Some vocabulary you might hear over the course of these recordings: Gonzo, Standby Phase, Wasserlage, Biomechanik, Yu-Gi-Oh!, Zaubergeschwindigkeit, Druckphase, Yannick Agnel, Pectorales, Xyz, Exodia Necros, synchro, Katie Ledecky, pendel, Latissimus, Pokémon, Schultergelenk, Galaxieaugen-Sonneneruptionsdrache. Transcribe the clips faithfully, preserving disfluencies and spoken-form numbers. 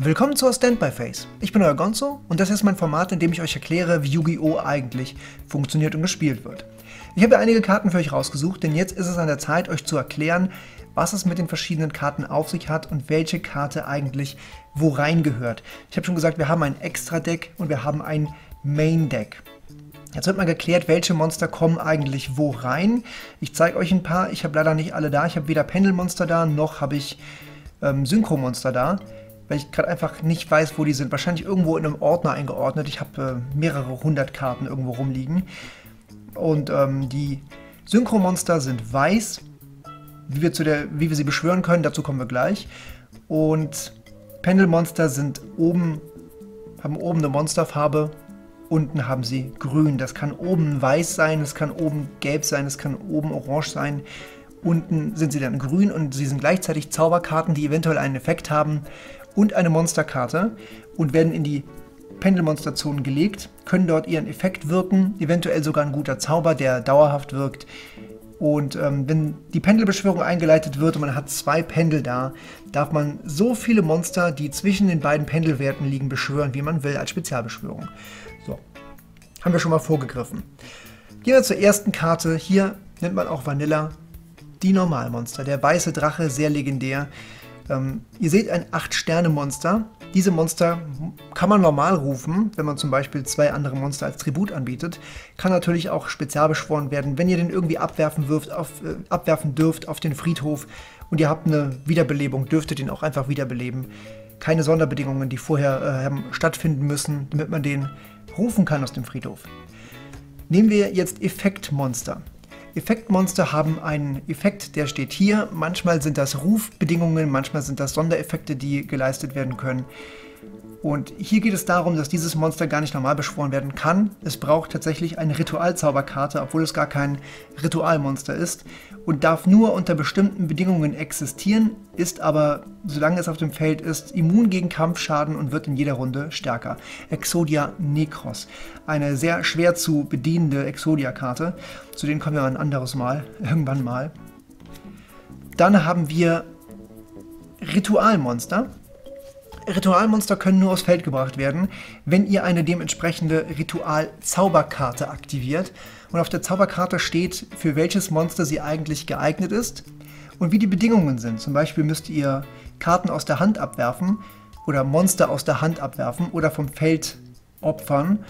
Willkommen zur Standby-Phase. Ich bin euer Gonzo und das ist mein Format, in dem ich euch erkläre, wie Yu-Gi-Oh! Eigentlich funktioniert und gespielt wird. Ich habe einige Karten für euch rausgesucht, denn jetzt ist es an der Zeit, euch zu erklären, was es mit den verschiedenen Karten auf sich hat und welche Karte eigentlich wo reingehört. Ich habe schon gesagt, wir haben ein Extra-Deck und wir haben ein Main-Deck. Jetzt wird mal geklärt, welche Monster kommen eigentlich wo rein. Ich zeige euch ein paar. Ich habe leider nicht alle da. Ich habe weder Pendelmonster da, noch habe ich ähm, Synchromonster da, weil ich gerade einfach nicht weiß, wo die sind. Wahrscheinlich irgendwo in einem Ordner eingeordnet. Ich habe äh, mehrere hundert Karten irgendwo rumliegen. Und ähm, die Synchromonster sind weiß, wie wir, zu der, wie wir sie beschwören können. Dazu kommen wir gleich. Und Pendelmonster sind oben, haben oben eine Monsterfarbe. Unten haben sie grün. Das kann oben weiß sein, es kann oben gelb sein, es kann oben orange sein. Unten sind sie dann grün und sie sind gleichzeitig Zauberkarten, die eventuell einen Effekt haben und eine Monsterkarte und werden in die Pendelmonsterzonen gelegt, können dort ihren Effekt wirken, eventuell sogar ein guter Zauber, der dauerhaft wirkt. Und ähm, wenn die Pendelbeschwörung eingeleitet wird und man hat zwei Pendel da, darf man so viele Monster, die zwischen den beiden Pendelwerten liegen, beschwören, wie man will, als Spezialbeschwörung. So, haben wir schon mal vorgegriffen. Gehen wir zur ersten Karte. Hier nennt man auch Vanilla die Normalmonster. Der weiße Drache, sehr legendär. Ähm, ihr seht ein acht Sterne Monster. Diese Monster kann man normal rufen, wenn man zum Beispiel zwei andere Monster als Tribut anbietet. Kann natürlich auch spezial beschworen werden, wenn ihr den irgendwie abwerfen, wirft auf, äh, abwerfen dürft auf den Friedhof und ihr habt eine Wiederbelebung, dürftet den auch einfach wiederbeleben. Keine Sonderbedingungen, die vorher äh, stattfinden müssen, damit man den rufen kann aus dem Friedhof. Nehmen wir jetzt Effektmonster. Effektmonster haben einen Effekt, der steht hier. Manchmal sind das Rufbedingungen, manchmal sind das Sondereffekte, die geleistet werden können. Und hier geht es darum, dass dieses Monster gar nicht normal beschworen werden kann. Es braucht tatsächlich eine Ritualzauberkarte, obwohl es gar kein Ritualmonster ist und darf nur unter bestimmten Bedingungen existieren, ist aber, solange es auf dem Feld ist, immun gegen Kampfschaden und wird in jeder Runde stärker. Exodia Necros, eine sehr schwer zu bedienende Exodia-Karte. Zu denen kommen wir ein anderes Mal, irgendwann mal. Dann haben wir Ritualmonster. Ritualmonster können nur aufs Feld gebracht werden, wenn ihr eine dementsprechende Ritual-Zauberkarte aktiviert. Und auf der Zauberkarte steht, für welches Monster sie eigentlich geeignet ist und wie die Bedingungen sind. Zum Beispiel müsst ihr Karten aus der Hand abwerfen oder Monster aus der Hand abwerfen oder vom Feld opfern,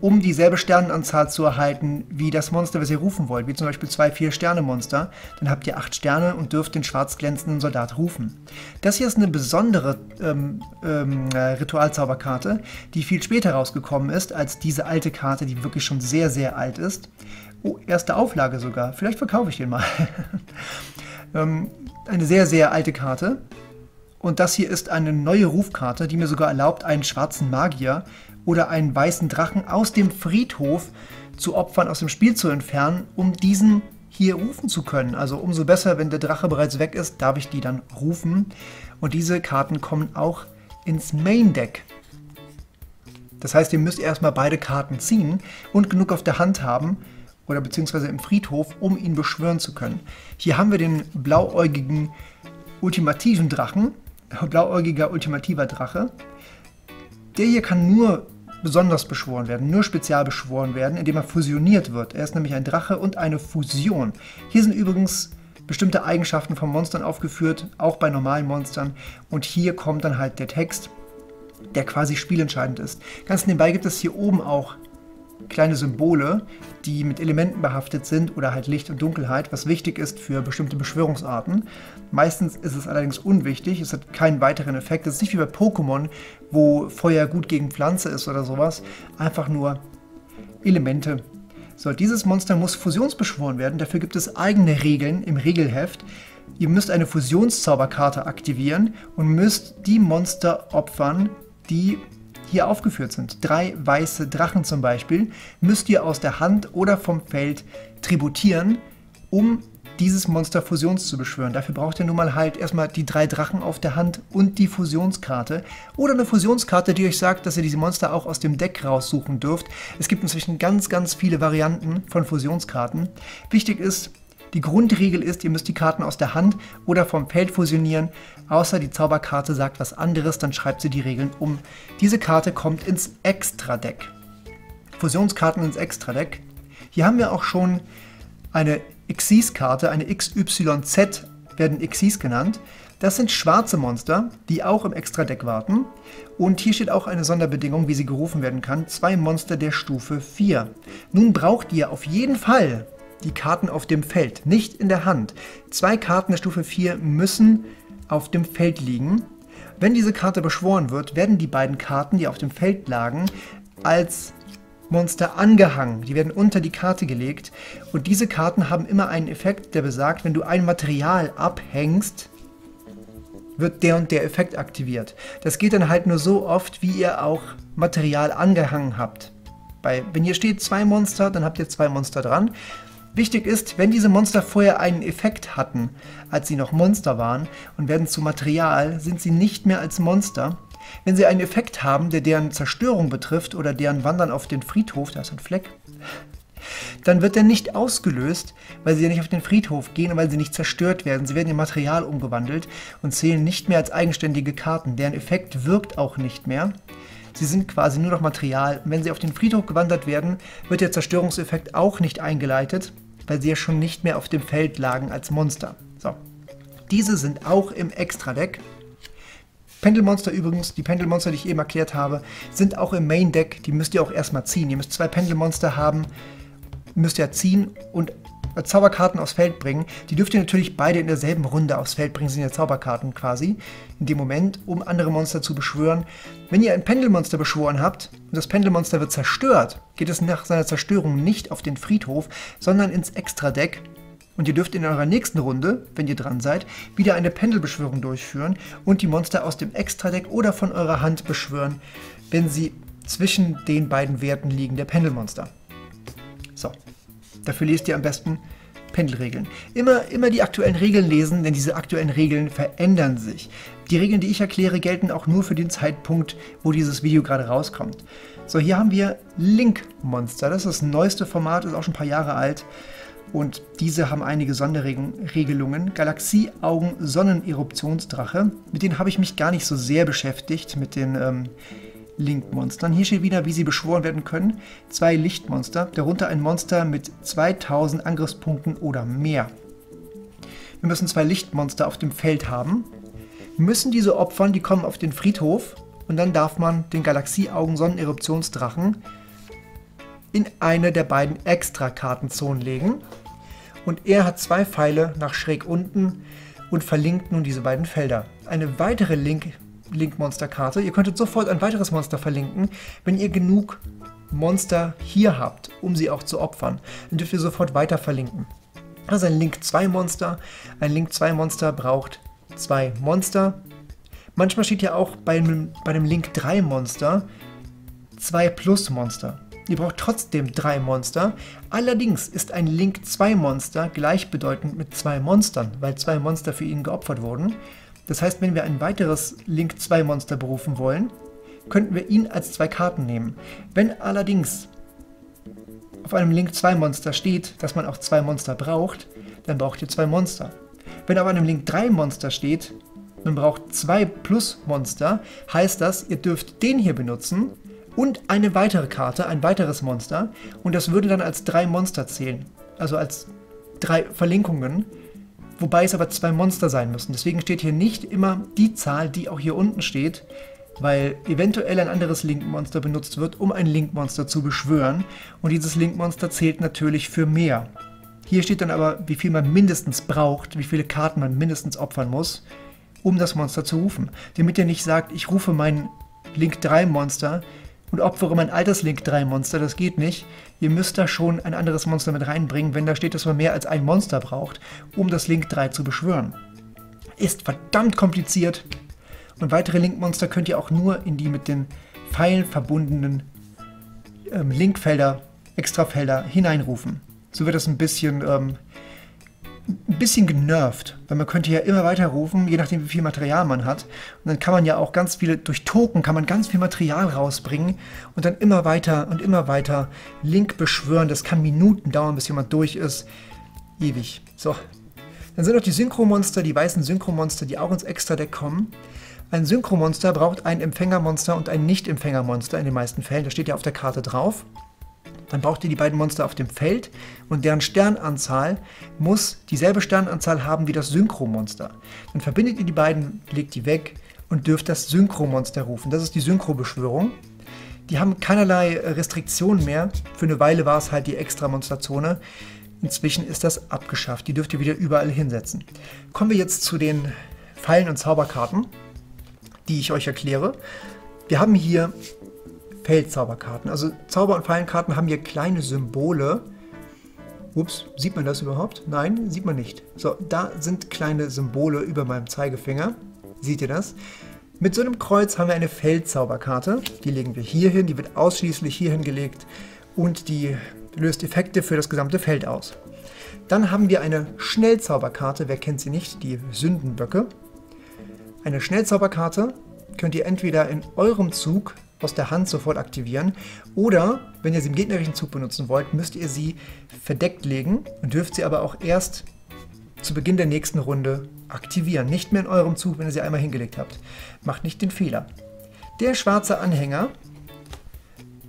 um dieselbe Sternenanzahl zu erhalten wie das Monster, was ihr rufen wollt, wie zum Beispiel zwei Vier-Sterne-Monster. Dann habt ihr acht Sterne und dürft den schwarz glänzenden Soldat rufen. Das hier ist eine besondere ähm, ähm, Ritualzauberkarte, die viel später rausgekommen ist als diese alte Karte, die wirklich schon sehr, sehr alt ist. Oh, erste Auflage sogar. Vielleicht verkaufe ich den mal. ähm, eine sehr, sehr alte Karte. Und das hier ist eine neue Rufkarte, die mir sogar erlaubt, einen schwarzen Magier oder einen weißen Drachen aus dem Friedhof zu opfern, aus dem Spiel zu entfernen, um diesen hier rufen zu können. Also umso besser, wenn der Drache bereits weg ist, darf ich die dann rufen. Und diese Karten kommen auch ins Main Deck. Das heißt, ihr müsst erstmal beide Karten ziehen und genug auf der Hand haben oder beziehungsweise im Friedhof, um ihn beschwören zu können. Hier haben wir den blauäugigen ultimativen Drachen, blauäugiger ultimativer Drache. Der hier kann nur besonders beschworen werden, nur spezial beschworen werden, indem er fusioniert wird. Er ist nämlich ein Drache und eine Fusion. Hier sind übrigens bestimmte Eigenschaften von Monstern aufgeführt, auch bei normalen Monstern. Und hier kommt dann halt der Text, der quasi spielentscheidend ist. Ganz nebenbei gibt es hier oben auch kleine Symbole, die mit Elementen behaftet sind oder halt Licht und Dunkelheit, was wichtig ist für bestimmte Beschwörungsarten. Meistens ist es allerdings unwichtig, es hat keinen weiteren Effekt. Es ist nicht wie bei Pokémon, wo Feuer gut gegen Pflanze ist oder sowas, einfach nur Elemente. So, dieses Monster muss fusionsbeschworen werden, dafür gibt es eigene Regeln im Regelheft. Ihr müsst eine Fusionszauberkarte aktivieren und müsst die Monster opfern, die hier aufgeführt sind. Drei weiße Drachen zum Beispiel müsst ihr aus der Hand oder vom Feld tributieren, um dieses Monster Fusions zu beschwören. Dafür braucht ihr nun mal halt erstmal die drei Drachen auf der Hand und die Fusionskarte oder eine Fusionskarte, die euch sagt, dass ihr diese Monster auch aus dem Deck raussuchen dürft. Es gibt inzwischen ganz, ganz viele Varianten von Fusionskarten. Wichtig ist, Die Grundregel ist, ihr müsst die Karten aus der Hand oder vom Feld fusionieren, außer die Zauberkarte sagt was anderes, dann schreibt sie die Regeln um. Diese Karte kommt ins Extra-Deck. Fusionskarten ins Extra-Deck. Hier haben wir auch schon eine Xyz-Karte, eine X Y Z, werden Xyz genannt. Das sind schwarze Monster, die auch im Extra-Deck warten. Und hier steht auch eine Sonderbedingung, wie sie gerufen werden kann. Zwei Monster der Stufe vier. Nun braucht ihr auf jeden Fall die Karten auf dem Feld, nicht in der Hand. Zwei Karten der Stufe vier müssen auf dem Feld liegen. Wenn diese Karte beschworen wird, werden die beiden Karten, die auf dem Feld lagen, als Monster angehangen. Die werden unter die Karte gelegt. Und diese Karten haben immer einen Effekt, der besagt, wenn du ein Material abhängst, wird der und der Effekt aktiviert. Das geht dann halt nur so oft, wie ihr auch Material angehangen habt. Bei, wenn hier steht zwei Monster, dann habt ihr zwei Monster dran. Wichtig ist, wenn diese Monster vorher einen Effekt hatten, als sie noch Monster waren und werden zu Material, sind sie nicht mehr als Monster. Wenn sie einen Effekt haben, der deren Zerstörung betrifft oder deren Wandern auf den Friedhof, da ist ein Fleck, dann wird er nicht ausgelöst, weil sie ja nicht auf den Friedhof gehen und weil sie nicht zerstört werden. Sie werden in Material umgewandelt und zählen nicht mehr als eigenständige Karten. Deren Effekt wirkt auch nicht mehr. Sie sind quasi nur noch Material. Und wenn sie auf den Friedhof gewandert werden, wird der Zerstörungseffekt auch nicht eingeleitet, weil sie ja schon nicht mehr auf dem Feld lagen als Monster. So. Diese sind auch im Extra-Deck. Pendelmonster übrigens, die Pendelmonster, die ich eben erklärt habe, sind auch im Main-Deck. Die müsst ihr auch erstmal ziehen. Ihr müsst zwei Pendelmonster haben, müsst ihr ziehen und Zauberkarten aufs Feld bringen. Die dürft ihr natürlich beide in derselben Runde aufs Feld bringen, sind ja Zauberkarten quasi, in dem Moment, um andere Monster zu beschwören. Wenn ihr ein Pendelmonster beschworen habt und das Pendelmonster wird zerstört, geht es nach seiner Zerstörung nicht auf den Friedhof, sondern ins Extra-Deck. Und ihr dürft in eurer nächsten Runde, wenn ihr dran seid, wieder eine Pendelbeschwörung durchführen und die Monster aus dem Extra-Deck oder von eurer Hand beschwören, wenn sie zwischen den beiden Werten liegen, der Pendelmonster. So, dafür lest ihr am besten Pendelregeln. Immer, immer die aktuellen Regeln lesen, denn diese aktuellen Regeln verändern sich. Die Regeln, die ich erkläre, gelten auch nur für den Zeitpunkt, wo dieses Video gerade rauskommt. So, hier haben wir Link-Monster. Das ist das neueste Format, ist auch schon ein paar Jahre alt. Und diese haben einige Sonderregelungen. Galaxieaugen-Sonneneruptionsdrache. Mit denen habe ich mich gar nicht so sehr beschäftigt, mit den ähm, Link-Monstern. Hier steht wieder, wie sie beschworen werden können. Zwei Lichtmonster, darunter ein Monster mit zweitausend Angriffspunkten oder mehr. Wir müssen zwei Lichtmonster auf dem Feld haben. Wir müssen diese opfern, die kommen auf den Friedhof. Und dann darf man den Galaxieaugen-Sonneneruptionsdrachen in eine der beiden Extra-Kartenzonen legen. Und er hat zwei Pfeile nach schräg unten und verlinkt nun diese beiden Felder. Eine weitere Link- Link-Monster-Karte. Ihr könntet sofort ein weiteres Monster verlinken, wenn ihr genug Monster hier habt, um sie auch zu opfern. Dann dürft ihr sofort weiter verlinken. Das ist ein Link zwei Monster. Ein Link zwei Monster braucht zwei Monster. Manchmal steht ja auch bei einem, bei einem Link drei Monster zwei plus Monster. Ihr braucht trotzdem drei Monster. Allerdings ist ein Link zwei Monster gleichbedeutend mit zwei Monstern, weil zwei Monster für ihn geopfert wurden. Das heißt, wenn wir ein weiteres Link zwei Monster berufen wollen, könnten wir ihn als zwei Karten nehmen. Wenn allerdings auf einem Link zwei Monster steht, dass man auch zwei Monster braucht, dann braucht ihr zwei Monster. Wenn auf einem Link drei Monster steht, man braucht zwei plus Monster, heißt das, ihr dürft den hier benutzen und eine weitere Karte, ein weiteres Monster, und das würde dann als drei Monster zählen, also als drei Verlinkungen, wobei es aber zwei Monster sein müssen. Deswegen steht hier nicht immer die Zahl, die auch hier unten steht, weil eventuell ein anderes Link-Monster benutzt wird, um ein Link-Monster zu beschwören, und dieses Link-Monster zählt natürlich für mehr. Hier steht dann aber, wie viel man mindestens braucht, wie viele Karten man mindestens opfern muss, um das Monster zu rufen, damit ihr nicht sagt, ich rufe mein Link drei Monster, und opfere mein altes Link drei Monster, das geht nicht. Ihr müsst da schon ein anderes Monster mit reinbringen, wenn da steht, dass man mehr als ein Monster braucht, um das Link drei zu beschwören. Ist verdammt kompliziert. Und weitere Link-Monster könnt ihr auch nur in die mit den Pfeilen verbundenen ähm, Linkfelder, Extrafelder hineinrufen. So wird das ein bisschen, ähm, ein bisschen genervt, weil man könnte ja immer weiter rufen, je nachdem wie viel Material man hat. Und dann kann man ja auch ganz viele, durch Token kann man ganz viel Material rausbringen und dann immer weiter und immer weiter Link beschwören. Das kann Minuten dauern, bis jemand durch ist. Ewig. So. Dann sind noch die Synchromonster, die weißen Synchromonster, die auch ins Extra-Deck kommen. Ein Synchromonster braucht ein Empfängermonster und ein Nicht-Empfängermonster in den meisten Fällen. Das steht ja auf der Karte drauf. Dann braucht ihr die beiden Monster auf dem Feld und deren Sternanzahl muss dieselbe Sternanzahl haben wie das Synchromonster. Dann verbindet ihr die beiden, legt die weg und dürft das Synchromonster rufen. Das ist die Synchrobeschwörung. Die haben keinerlei Restriktionen mehr. Für eine Weile war es halt die Extra-Monsterzone. Inzwischen ist das abgeschafft. Die dürft ihr wieder überall hinsetzen. Kommen wir jetzt zu den Fallen- und Zauberkarten, die ich euch erkläre. Wir haben hier Feldzauberkarten. Also Zauber- und Fallenkarten haben hier kleine Symbole. Ups, sieht man das überhaupt? Nein, sieht man nicht. So, da sind kleine Symbole über meinem Zeigefinger. Seht ihr das? Mit so einem Kreuz haben wir eine Feldzauberkarte. Die legen wir hier hin, die wird ausschließlich hierhin gelegt und die löst Effekte für das gesamte Feld aus. Dann haben wir eine Schnellzauberkarte, wer kennt sie nicht, die Sündenböcke. Eine Schnellzauberkarte könnt ihr entweder in eurem Zug aus der Hand sofort aktivieren oder, wenn ihr sie im gegnerischen Zug benutzen wollt, müsst ihr sie verdeckt legen und dürft sie aber auch erst zu Beginn der nächsten Runde aktivieren. Nicht mehr in eurem Zug, wenn ihr sie einmal hingelegt habt. Macht nicht den Fehler. Der schwarze Anhänger,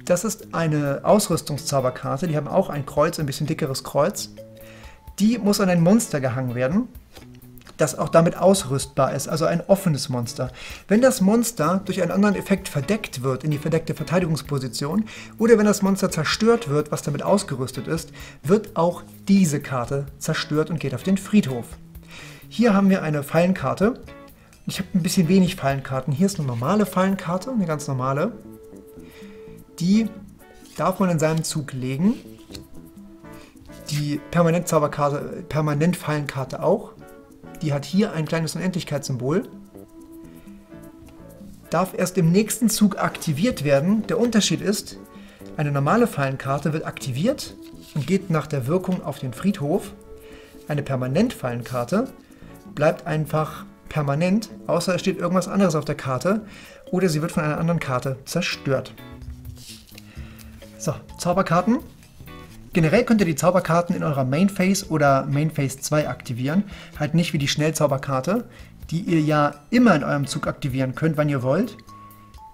das ist eine Ausrüstungszauberkarte. Die haben auch ein Kreuz, ein bisschen dickeres Kreuz. Die muss an ein Monster gehangen werden, das auch damit ausrüstbar ist, also ein offenes Monster. Wenn das Monster durch einen anderen Effekt verdeckt wird in die verdeckte Verteidigungsposition oder wenn das Monster zerstört wird, was damit ausgerüstet ist, wird auch diese Karte zerstört und geht auf den Friedhof. Hier haben wir eine Fallenkarte. Ich habe ein bisschen wenig Fallenkarten. Hier ist eine normale Fallenkarte, eine ganz normale. Die darf man in seinem Zug legen. Die Permanent-Zauberkarte, Permanent-Fallenkarte auch. Die hat hier ein kleines Unendlichkeitssymbol. Darf erst im nächsten Zug aktiviert werden. Der Unterschied ist, eine normale Fallenkarte wird aktiviert und geht nach der Wirkung auf den Friedhof. Eine Permanent-Fallenkarte bleibt einfach permanent, außer es steht irgendwas anderes auf der Karte oder sie wird von einer anderen Karte zerstört. So, Zauberkarten. Generell könnt ihr die Zauberkarten in eurer Main Phase oder Main Phase zwei aktivieren. Halt nicht wie die Schnellzauberkarte, die ihr ja immer in eurem Zug aktivieren könnt, wann ihr wollt.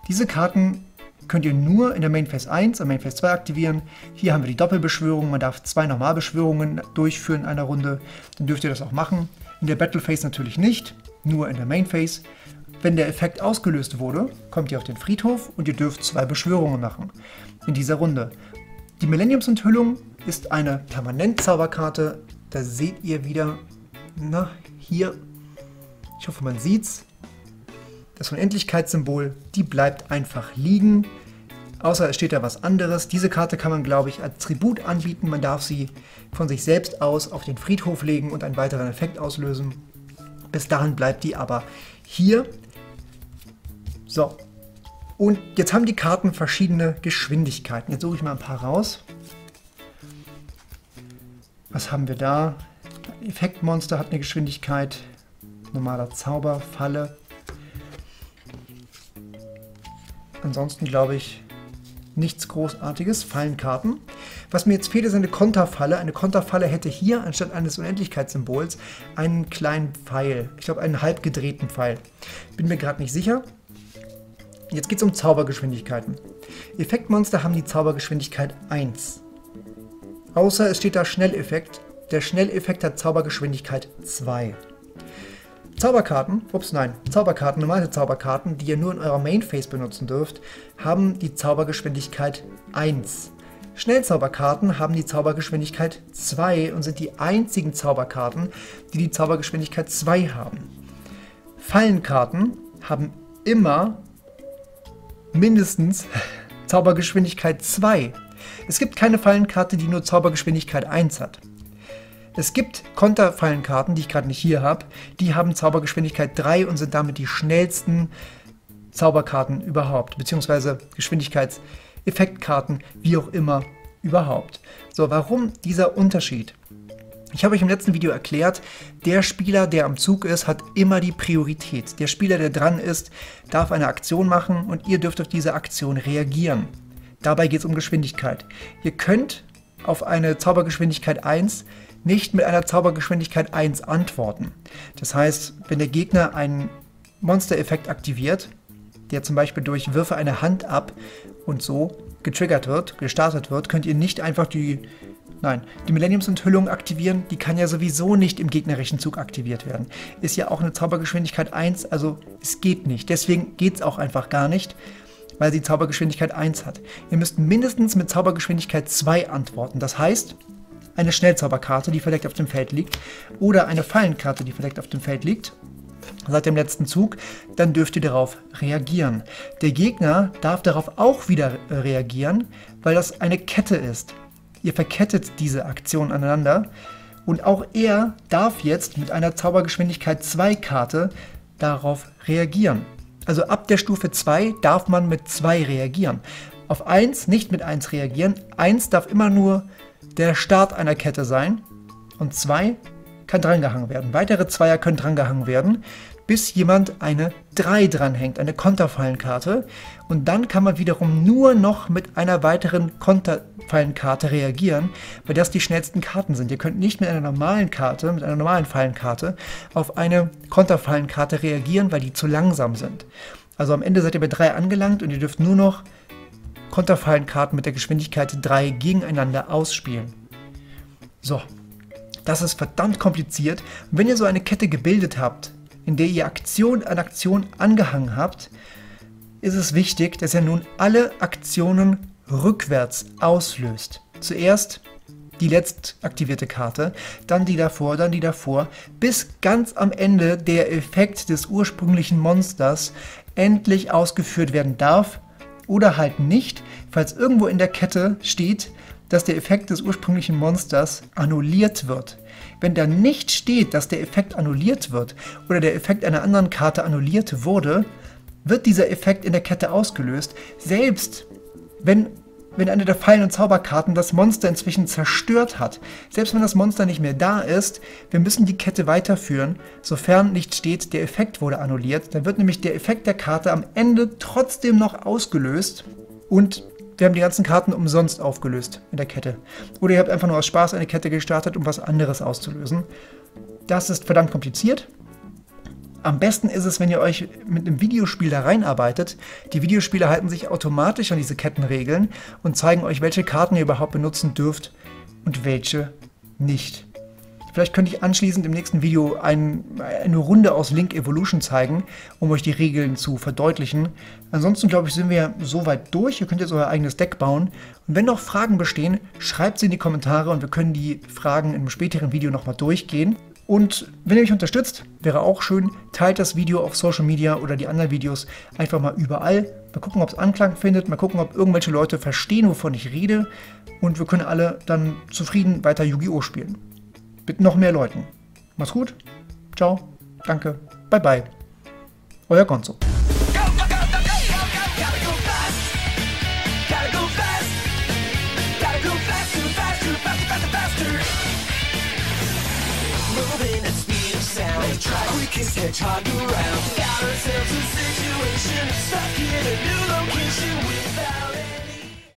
Diese Karten könnt ihr nur in der Main Phase eins und Main Phase zwei aktivieren. Hier haben wir die Doppelbeschwörung. Man darf zwei Normalbeschwörungen durchführen in einer Runde. Dann dürft ihr das auch machen. In der Battle Phase natürlich nicht, nur in der Main Phase. Wenn der Effekt ausgelöst wurde, kommt ihr auf den Friedhof und ihr dürft zwei Beschwörungen machen in dieser Runde. Die Millenniumsenthüllung ist eine Permanent-Zauberkarte. Da seht ihr wieder, na, hier, ich hoffe man sieht's, das Unendlichkeitssymbol, die bleibt einfach liegen, außer es steht da was anderes. Diese Karte kann man, glaube ich, als Tribut anbieten. Man darf sie von sich selbst aus auf den Friedhof legen und einen weiteren Effekt auslösen. Bis dahin bleibt die aber hier. So. Und jetzt haben die Karten verschiedene Geschwindigkeiten. Jetzt suche ich mal ein paar raus. Was haben wir da? Effektmonster hat eine Geschwindigkeit. Normaler Zauber, Falle. Ansonsten glaube ich nichts Großartiges. Fallenkarten. Was mir jetzt fehlt, ist eine Konterfalle. Eine Konterfalle hätte hier anstatt eines Unendlichkeitssymbols einen kleinen Pfeil. Ich glaube einen halb gedrehten Pfeil. Bin mir gerade nicht sicher. Jetzt geht es um Zaubergeschwindigkeiten. Effektmonster haben die Zaubergeschwindigkeit eins. Außer es steht da Schnelleffekt. Der Schnelleffekt hat Zaubergeschwindigkeit zwei. Zauberkarten, ups nein, Zauberkarten, normale Zauberkarten, die ihr nur in eurer Main Phase benutzen dürft, haben die Zaubergeschwindigkeit eins. Schnellzauberkarten haben die Zaubergeschwindigkeit zwei und sind die einzigen Zauberkarten, die die Zaubergeschwindigkeit zwei haben. Fallenkarten haben immer mindestens Zaubergeschwindigkeit zwei. Es gibt keine Fallenkarte, die nur Zaubergeschwindigkeit eins hat. Es gibt Konterfallenkarten, die ich gerade nicht hier habe, die haben Zaubergeschwindigkeit drei und sind damit die schnellsten Zauberkarten überhaupt, beziehungsweise Geschwindigkeitseffektkarten, wie auch immer, überhaupt. So, warum dieser Unterschied? Ich habe euch im letzten Video erklärt, der Spieler, der am Zug ist, hat immer die Priorität. Der Spieler, der dran ist, darf eine Aktion machen und ihr dürft auf diese Aktion reagieren. Dabei geht es um Geschwindigkeit. Ihr könnt auf eine Zaubergeschwindigkeit eins nicht mit einer Zaubergeschwindigkeit eins antworten. Das heißt, wenn der Gegner einen Monstereffekt aktiviert, der zum Beispiel durch Würfe eine Hand ab und so getriggert wird, gestartet wird, könnt ihr nicht einfach die, nein, die Millenniumsenthüllung aktivieren. Die kann ja sowieso nicht im gegnerischen Zug aktiviert werden. Ist ja auch eine Zaubergeschwindigkeit eins, also es geht nicht. Deswegen geht es auch einfach gar nicht, weil sie Zaubergeschwindigkeit eins hat. Ihr müsst mindestens mit Zaubergeschwindigkeit zwei antworten. Das heißt, eine Schnellzauberkarte, die verdeckt auf dem Feld liegt, oder eine Fallenkarte, die verdeckt auf dem Feld liegt, seit dem letzten Zug, dann dürft ihr darauf reagieren. Der Gegner darf darauf auch wieder reagieren, weil das eine Kette ist. Ihr verkettet diese Aktion aneinander und auch er darf jetzt mit einer Zaubergeschwindigkeit zwei Karte darauf reagieren. Also ab der Stufe zwei darf man mit zwei reagieren. Auf eins nicht mit eins reagieren. eins darf immer nur der Start einer Kette sein und zwei kann drangehangen werden. Weitere Zweier können drangehangen werden, bis jemand eine drei dranhängt, eine Konterfallenkarte. Und dann kann man wiederum nur noch mit einer weiteren Konterfallenkarte reagieren, weil das die schnellsten Karten sind. Ihr könnt nicht mit einer normalen Karte, mit einer normalen Fallenkarte, auf eine Konterfallenkarte reagieren, weil die zu langsam sind. Also am Ende seid ihr bei drei angelangt und ihr dürft nur noch Konterfallenkarten mit der Geschwindigkeit drei gegeneinander ausspielen. So. Das ist verdammt kompliziert. Und wenn ihr so eine Kette gebildet habt, in der ihr Aktion an Aktion angehangen habt, ist es wichtig, dass ihr nun alle Aktionen rückwärts auslöst. Zuerst die letzt aktivierte Karte, dann die davor, dann die davor, bis ganz am Ende der Effekt des ursprünglichen Monsters endlich ausgeführt werden darf oder halt nicht, falls irgendwo in der Kette steht, dass der Effekt des ursprünglichen Monsters annulliert wird. Wenn da nicht steht, dass der Effekt annulliert wird oder der Effekt einer anderen Karte annulliert wurde, wird dieser Effekt in der Kette ausgelöst, selbst wenn, wenn eine der Fallen- und Zauberkarten das Monster inzwischen zerstört hat. Selbst wenn das Monster nicht mehr da ist, wir müssen die Kette weiterführen, sofern nicht steht, der Effekt wurde annulliert. Dann wird nämlich der Effekt der Karte am Ende trotzdem noch ausgelöst und wir haben die ganzen Karten umsonst aufgelöst in der Kette. Oder ihr habt einfach nur aus Spaß eine Kette gestartet, um was anderes auszulösen. Das ist verdammt kompliziert. Am besten ist es, wenn ihr euch mit einem Videospiel da reinarbeitet. Die Videospiele halten sich automatisch an diese Kettenregeln und zeigen euch, welche Karten ihr überhaupt benutzen dürft und welche nicht. Vielleicht könnte ich anschließend im nächsten Video ein, eine Runde aus Link Evolution zeigen, um euch die Regeln zu verdeutlichen. Ansonsten, glaube ich, sind wir soweit durch. Ihr könnt jetzt euer eigenes Deck bauen. Und wenn noch Fragen bestehen, schreibt sie in die Kommentare und wir können die Fragen in einem späteren Video nochmal durchgehen. Und wenn ihr mich unterstützt, wäre auch schön, teilt das Video auf Social Media oder die anderen Videos einfach mal überall. Mal gucken, ob es Anklang findet, mal gucken, ob irgendwelche Leute verstehen, wovon ich rede. Und wir können alle dann zufrieden weiter Yu-Gi-Oh! Spielen. Mit noch mehr Leuten. Macht's gut. Ciao. Danke. Bye bye. Euer Gonzo.